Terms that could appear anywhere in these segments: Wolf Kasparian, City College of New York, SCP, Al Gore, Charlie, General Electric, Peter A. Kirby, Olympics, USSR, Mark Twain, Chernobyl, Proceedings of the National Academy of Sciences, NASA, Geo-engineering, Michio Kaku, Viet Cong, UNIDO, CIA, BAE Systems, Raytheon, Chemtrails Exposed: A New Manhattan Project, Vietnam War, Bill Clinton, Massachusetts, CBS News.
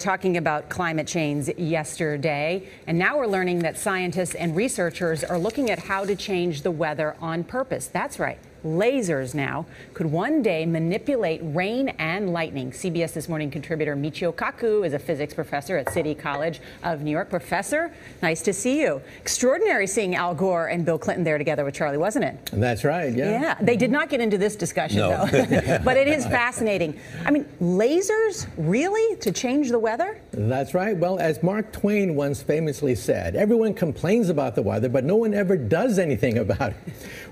Talking about climate change yesterday, and now we're learning that scientists and researchers are looking at how to change the weather on purpose. That's right, lasers now could one day manipulate rain and lightning. CBS This Morning contributor Michio Kaku is a physics professor at City College of New York. Professor, nice to see you. Extraordinary seeing Al Gore and Bill Clinton there together with Charlie, wasn't it? That's right, yeah. They did not get into this discussion, though. But it is fascinating. I mean, lasers, really, to change the weather? That's right. Well, as Mark Twain once famously said, everyone complains about the weather, but no one ever does anything about it.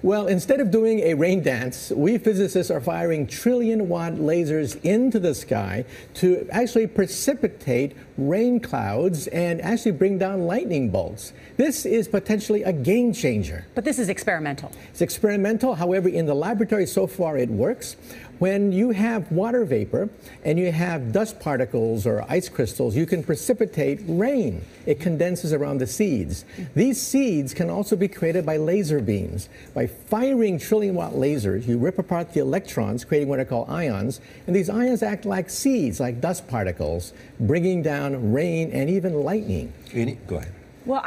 Well, instead of doing a rain dance, we physicists are firing trillion-watt lasers into the sky to actually precipitate rain clouds and actually bring down lightning bolts. This is potentially a game changer. But this is experimental. It's experimental. However, in the laboratory so far it works. When you have water vapor and you have dust particles or ice crystals, you can precipitate rain. It condenses around the seeds. These seeds can also be created by laser beams. By firing trillion-watt lasers, you rip apart the electrons, creating what are called ions, and these ions act like seeds, like dust particles, bringing down rain and even lightning. Go ahead. Well,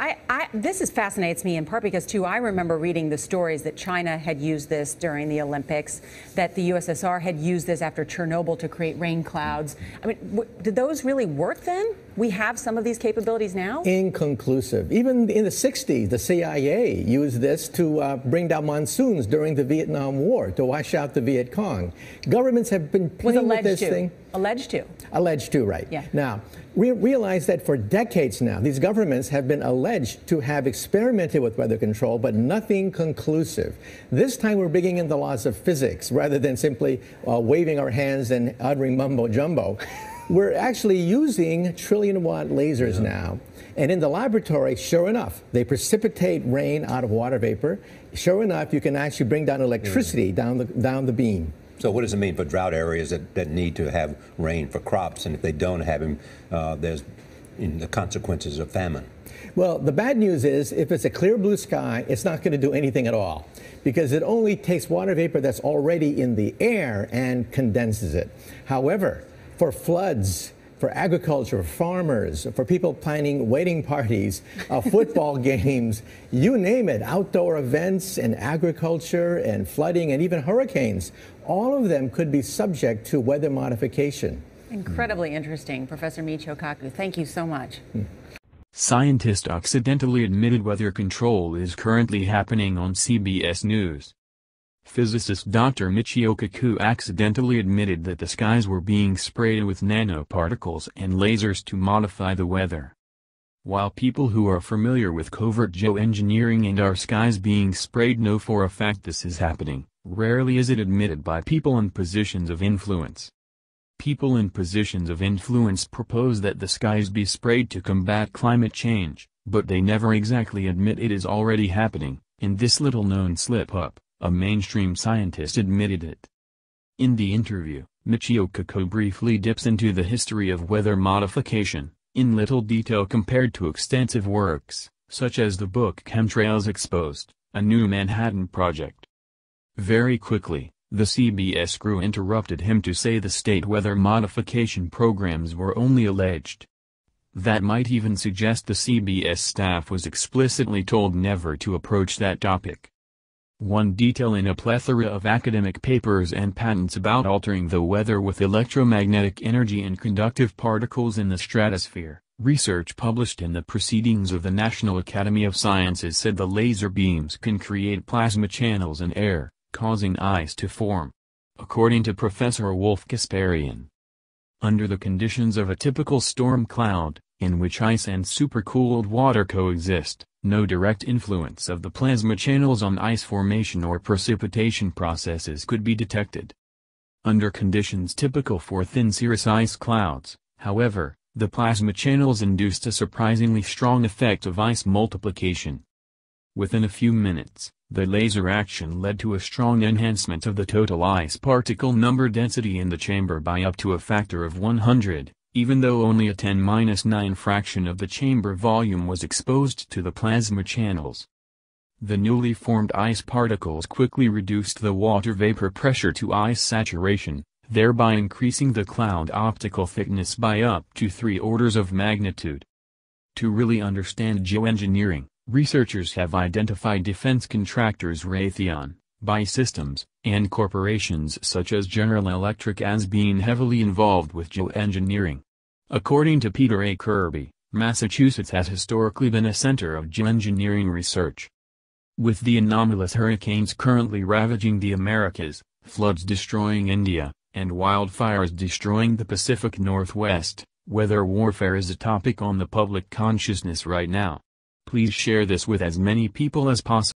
this fascinates me in part because, too, I remember reading the stories that China had used this during the Olympics, that the USSR had used this after Chernobyl to create rain clouds. I mean, did those really work then? We have some of these capabilities now? Inconclusive. Even in the 60s, the CIA used this to bring down monsoons during the Vietnam War to wash out the Viet Cong. Governments have been playing with this thing. Alleged to. Alleged to, right. Yeah. Now, we realize that for decades now, these governments have been alleged to have experimented with weather control, but nothing conclusive. This time we're bringing in the laws of physics rather than simply waving our hands and uttering mumbo jumbo. We're actually using trillion-watt lasers now. And in the laboratory, sure enough, they precipitate rain out of water vapor. Sure enough, you can actually bring down electricity down the beam. So what does it mean for drought areas that need to have rain for crops, and if they don't have them, there's the consequences of famine? Well, the bad news is if it's a clear blue sky, it's not going to do anything at all because it only takes water vapor that's already in the air and condenses it. However, for floods, for agriculture, for farmers, for people planning wedding parties, football games, you name it, outdoor events and agriculture and flooding and even hurricanes, all of them could be subject to weather modification. Incredibly interesting. Professor Michio Kaku, thank you so much. Scientists accidentally admitted weather control is currently happening on CBS News. Physicist Dr. Michio Kaku accidentally admitted that the skies were being sprayed with nanoparticles and lasers to modify the weather. While people who are familiar with covert geoengineering and our skies being sprayed know for a fact this is happening, rarely is it admitted by people in positions of influence. People in positions of influence propose that the skies be sprayed to combat climate change, but they never exactly admit it is already happening, and this little-known slip-up, a mainstream scientist admitted it. In the interview, Michio Kaku briefly dips into the history of weather modification, in little detail compared to extensive works, such as the book Chemtrails Exposed: A New Manhattan Project. Very quickly, the CBS crew interrupted him to say the state weather modification programs were only alleged. That might even suggest the CBS staff was explicitly told never to approach that topic. One detail in a plethora of academic papers and patents about altering the weather with electromagnetic energy and conductive particles in the stratosphere, research published in the Proceedings of the National Academy of Sciences said the laser beams can create plasma channels in air, causing ice to form. According to Professor Wolf Kasparian, under the conditions of a typical storm cloud, in which ice and supercooled water coexist, no direct influence of the plasma channels on ice formation or precipitation processes could be detected. Under conditions typical for thin cirrus ice clouds, however, the plasma channels induced a surprisingly strong effect of ice multiplication. Within a few minutes, the laser action led to a strong enhancement of the total ice particle number density in the chamber by up to a factor of 100. Even though only a 10^-9 fraction of the chamber volume was exposed to the plasma channels. The newly formed ice particles quickly reduced the water vapor pressure to ice saturation, thereby increasing the cloud optical thickness by up to 3 orders of magnitude. To really understand geoengineering, researchers have identified defense contractors Raytheon, BAE Systems, and corporations such as General Electric as being heavily involved with geoengineering. According to Peter A. Kirby, Massachusetts has historically been a center of geoengineering research. With the anomalous hurricanes currently ravaging the Americas, floods destroying India, and wildfires destroying the Pacific Northwest, weather warfare is a topic on the public consciousness right now. Please share this with as many people as possible.